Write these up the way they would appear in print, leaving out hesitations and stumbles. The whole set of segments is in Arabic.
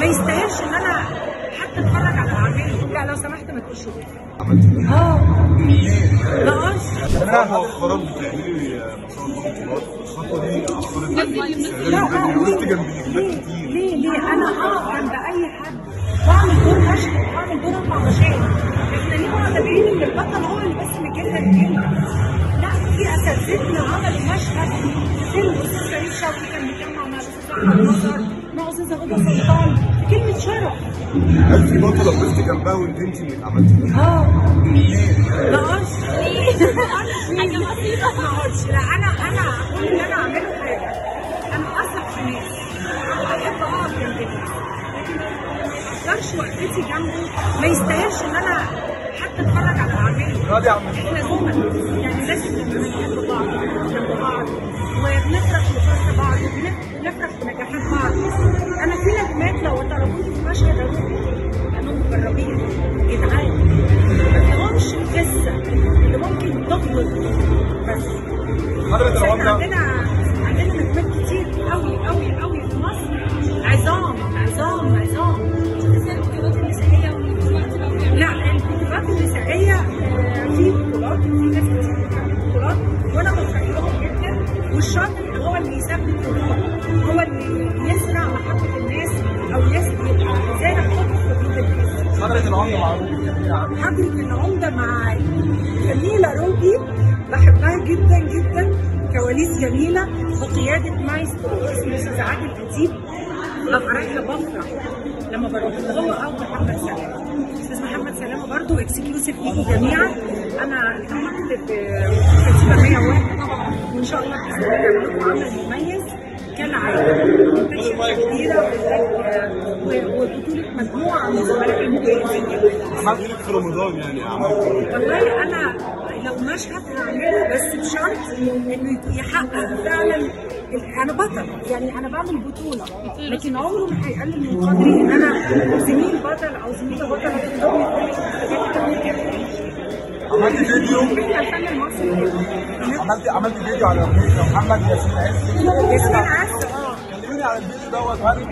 ما يستاهلش ان انا حتى اتفرج على العمل. لا لو سمحت ما تقولش كده. انا قررت تعملي الخطوه دي اثرت ليه انا عند اي حد بعمل دور مشهد، بعمل دور اربع مشاهد، احنا ليه متابعين ان البطل هو اللي بس مجلد كلمه؟ لا في اساتذتنا عملوا مشهد فيلم استاذ سعيد شوقي كان بيتكلم مع استاذ احمد نصر مع استاذه غدا سلطان كلمه شرف. هل في بطله وقفتي جنبها وندمتي انك عملتي؟ لا انا هقول ان انا اعمله حاجه، انا اثق في الناس، احب اقعد جنبها، لكن ما اقدرش وقفتي جنبه ما يستاهلش ان انا حتى اتفرج على اعماله. احنا زملاء يعني لازم نحب بعض ونحب بعض وبنفرح في فرح بعض وبنفرح في نجاحات بعض. انا في نجمات لو ضربوني في مشهد انا مجربين جدعان، ما لهمش القصه اللي ممكن تفضل. عندنا نجمات كتير قوي في مصر، عظام. شفتي البطولات النسائيه والبطولات الرجاليه؟ لا البطولات النسائيه في بطولات وفي ناس كتير بتعمل بطولات وانا بفرح لهم جدا، والشاطر هو اللي يثبت الروح، هو اللي يزرع محبه الناس او يبقى زارع حب في قلوب الناس. حضرة العمده مع روبي، حضرة العمده مع جميله روبي بحبها جدا جدا، كواليس جميله بقياده مايسترو استاذ عادل كتيب. انا بفرح لما بروح هو او محمد سلامه، استاذ محمد سلامه برده اكسكلوسيف ليكم جميعا. انا اتحطت في كتيبه 101 طبعا، وان شاء الله باذن الله عمل مميز كالعاده، منتشره كبيره وبطوله مجموعه من الزملاء المميزين. عملت في رمضان يعني والله انا لو مشهد هعمله بس بشرط انه يحقق فعلا. انا بطل يعني انا بعمل بطوله، لكن عمره ما هيقلل من قدري ان انا زميل بطل او زميله بطل في ضمن عملت فيديو عملت فيديو على محمد ياسمين عز. ياسمين عز كلميني على الفيديو دوت. غالب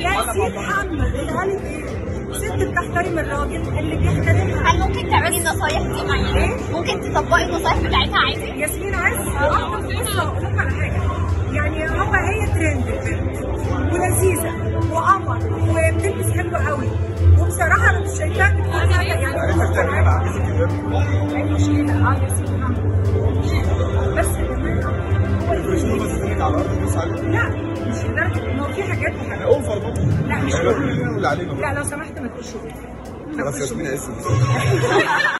لا سيد محمد الغالب ايه؟ الست بتحترم الراجل اللي بيحترمها. هل ممكن تعملي النصايح دي معايا؟ ايه؟ ممكن تطبقي النصايح بتاعتها عادي؟ ياسمين عز بصوا هقول لكم على حاجه، يعني هو هي ترند البنت ولذيذه وقمر وبتلبس حلو قوي، وبصراحه انا مش شايفاها بتقول حاجه يعني اي مشكله. ياسمين عز بس يا جماعه لا مش لدرجه ان هو في حاجات وحاجات اوفر برضه. لا مش اوفر. لا لو سمحت ما تقولش كده. خلاص ياسمين عز.